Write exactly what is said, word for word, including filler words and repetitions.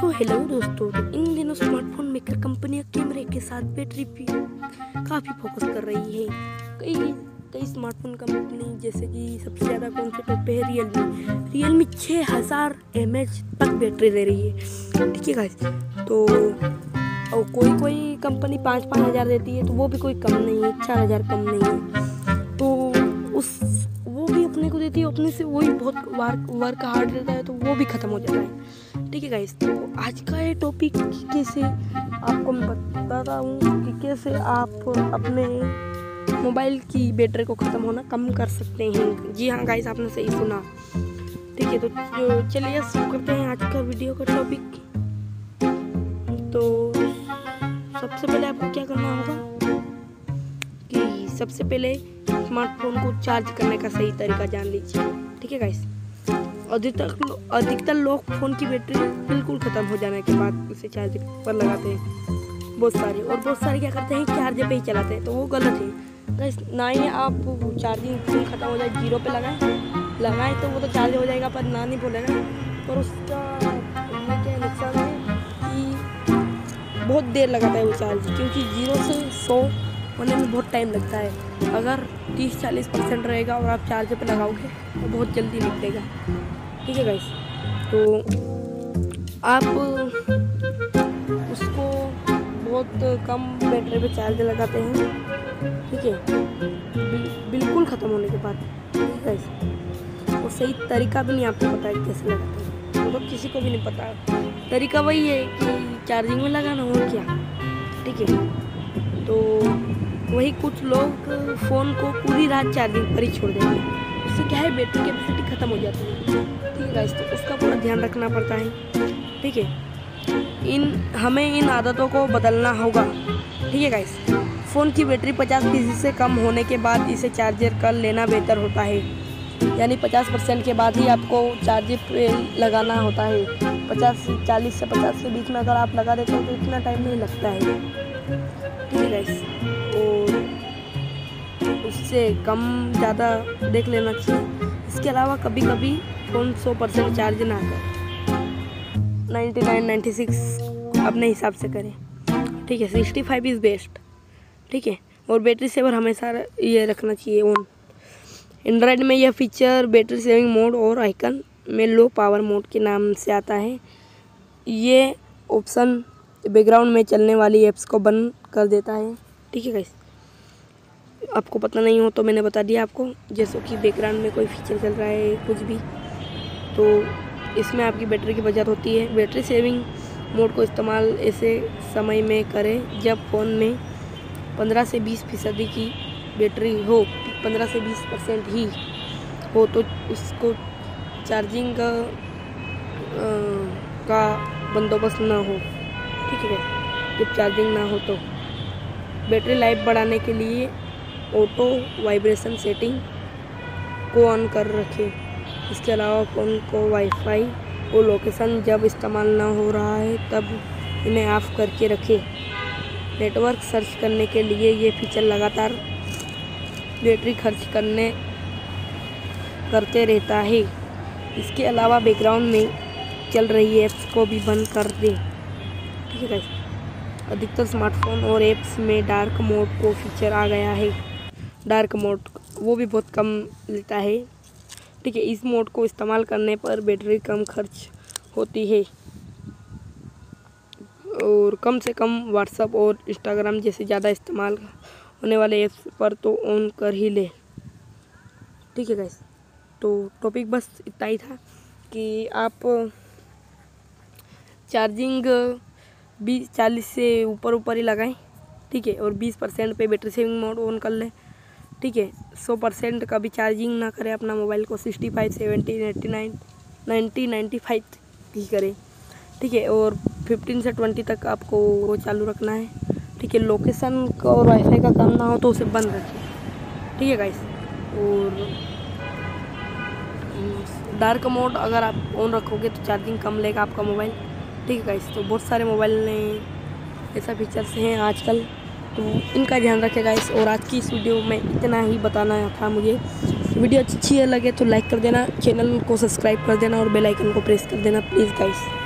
So hello दोस्तों, इन दिनों smartphone maker कंपनियां कैमरे के साथ बैटरी पर काफ़ी फोकस कर रही है। कई कई स्मार्टफोन कंपनी जैसे कि सबसे ज़्यादा कौन से टॉप पे है रियलमी रियलमी छः हज़ार एम एच तक बैटरी दे रही है, ठीक है गाइस। तो और कोई कोई कंपनी पाँच पाँच हज़ार देती है, तो वो भी कोई कम नहीं है, चार हज़ार कम नहीं है। तो उस वो भी अपने को देती है, अपने से वही बहुत वर्क वर्क हार्ड रहता है, तो वो भी ख़त्म हो जाता है, ठीक है गाइस। तो आज का ये टॉपिक कैसे आपको मैं बता रहा हूँ कि कैसे आप अपने मोबाइल की बैटरी को ख़त्म होना कम कर सकते हैं। जी हाँ गाइस, आपने सही सुना, ठीक है। तो चलिए शुरू करते हैं आज का वीडियो का टॉपिक। तो सबसे पहले आपको क्या करना होगा कि सबसे पहले स्मार्टफोन को चार्ज करने का सही तरीका जान लीजिए, ठीक है गाइस। अधिकतर अधिकतर लोग फ़ोन की बैटरी बिल्कुल ख़त्म हो जाने के बाद उसे चार्ज पर लगाते हैं बहुत सारे, और बहुत सारे क्या करते हैं चार्जर पे ही चलाते हैं, तो वो गलत है गाइस। ना ही आप चार्जिंग फोन ख़त्म हो जाए जीरो पे लगाएं लगाएं तो वो तो चार्ज हो जाएगा, पर ना नहीं बोलेगा। पर उसका क्या नुकसान है कि बहुत देर लगाता है वो चार्ज, क्योंकि जीरो से सौ होने में बहुत टाइम लगता है। अगर तीस चालीस परसेंट रहेगा और आप चार्जर पे लगाओगे तो बहुत जल्दी निकलेगा, ठीक है गाइस। तो आप उसको बहुत कम बैटरी पे चार्ज लगाते हैं, ठीक है, बिल्कुल ख़त्म होने के बाद, ठीक है गाइस। और सही तरीका भी नहीं आपको पता है कैसे लगाते हैं, मतलब तो किसी को भी नहीं पता। तरीका वही है कि चार्जिंग में लगाना हो क्या, ठीक है। तो वही कुछ लोग फ़ोन को पूरी रात चार्जिंग पर ही छोड़ देते हैं, उससे क्या है बैटरी कैपेसिटी ख़त्म हो जाती है, ठीक है गाइस। तो उसका पूरा ध्यान रखना पड़ता है, ठीक है। इन हमें इन आदतों को बदलना होगा, ठीक है गाइस। फ़ोन की बैटरी पचास फीसदी से कम होने के बाद इसे चार्जर कर लेना बेहतर होता है, यानी पचास परसेंट के बाद ही आपको चार्जर पे लगाना होता है। पचास चालीस से पचास के बीच में अगर आप लगा देते हो तो इतना टाइम नहीं लगता है, ठीक है गाइस। उससे कम ज़्यादा देख लेना चाहिए। इसके अलावा कभी कभी फ़ोन सौ परसेंट चार्ज ना करें, नाइन्टी नाइन नाइन्टी सिक्स अपने हिसाब से करें, ठीक है। सिक्सटी फाइव इज़ बेस्ट, ठीक है। और बैटरी सेवर हमेशा ये रखना चाहिए ऑन। एंड्रॉयड में यह फीचर बैटरी सेविंग मोड और आइकन में लो पावर मोड के नाम से आता है। ये ऑप्शन बैकग्राउंड में चलने वाली ऐप्स को बंद कर देता है, ठीक है गाइस। आपको पता नहीं हो तो मैंने बता दिया आपको, जैसे कि बैकग्राउंड में कोई फीचर चल रहा है कुछ भी, तो इसमें आपकी बैटरी की बचत होती है। बैटरी सेविंग मोड को इस्तेमाल ऐसे समय में करें जब फ़ोन में पंद्रह से बीस फीसदी की बैटरी हो, पंद्रह से बीस परसेंट ही हो, तो उसको चार्जिंग का, आ, का बंदोबस्त ना हो, ठीक है। जब चार्जिंग ना हो तो बैटरी लाइफ बढ़ाने के लिए ऑटो वाइब्रेशन सेटिंग को ऑन कर रखें। इसके अलावा फ़ोन को वाईफाई और लोकेशन जब इस्तेमाल ना हो रहा है तब इन्हें ऑफ करके रखें। नेटवर्क सर्च करने के लिए ये फीचर लगातार बैटरी खर्च करने करते रहता है। इसके अलावा बैकग्राउंड में चल रही ऐप्स को भी बंद कर दें, ठीक है। अधिकतर स्मार्टफोन और ऐप्स में डार्क मोड को फीचर आ गया है, डार्क मोड वो भी बहुत कम लेता है, ठीक है। इस मोड को इस्तेमाल करने पर बैटरी कम खर्च होती है और कम से कम व्हाट्सएप और इंस्टाग्राम जैसे ज़्यादा इस्तेमाल होने वाले ऐप्स पर तो ऑन कर ही ले, ठीक है गाइस। तो टॉपिक बस इतना ही था कि आप चार्जिंग बीस चालीस से ऊपर ऊपर ही लगाएं, ठीक है। और बीस परसेंट पे बैटरी सेविंग मोड ऑन कर लें, ठीक है। सौ परसेंट का भी चार्जिंग ना करें अपना मोबाइल को, sixty five seventy eighty nine ninety ninety five ही करें, ठीक है। और पंद्रह से बीस तक आपको वो चालू रखना है, ठीक है। लोकेशन का और वाईफाई का काम ना हो तो उसे बंद रखें, ठीक है गाइस। और डार्क मोड अगर आप ऑन रखोगे तो चार्जिंग कम लेगा आपका मोबाइल, ठीक है गाइस। तो बहुत सारे मोबाइल में ऐसा फीचर्स हैं आजकल, तो इनका ध्यान रखें गाइस। और आज की इस वीडियो में इतना ही बताना था मुझे। वीडियो अच्छी लगे तो लाइक कर देना, चैनल को सब्सक्राइब कर देना और बेल आइकन को प्रेस कर देना प्लीज़ गाइस।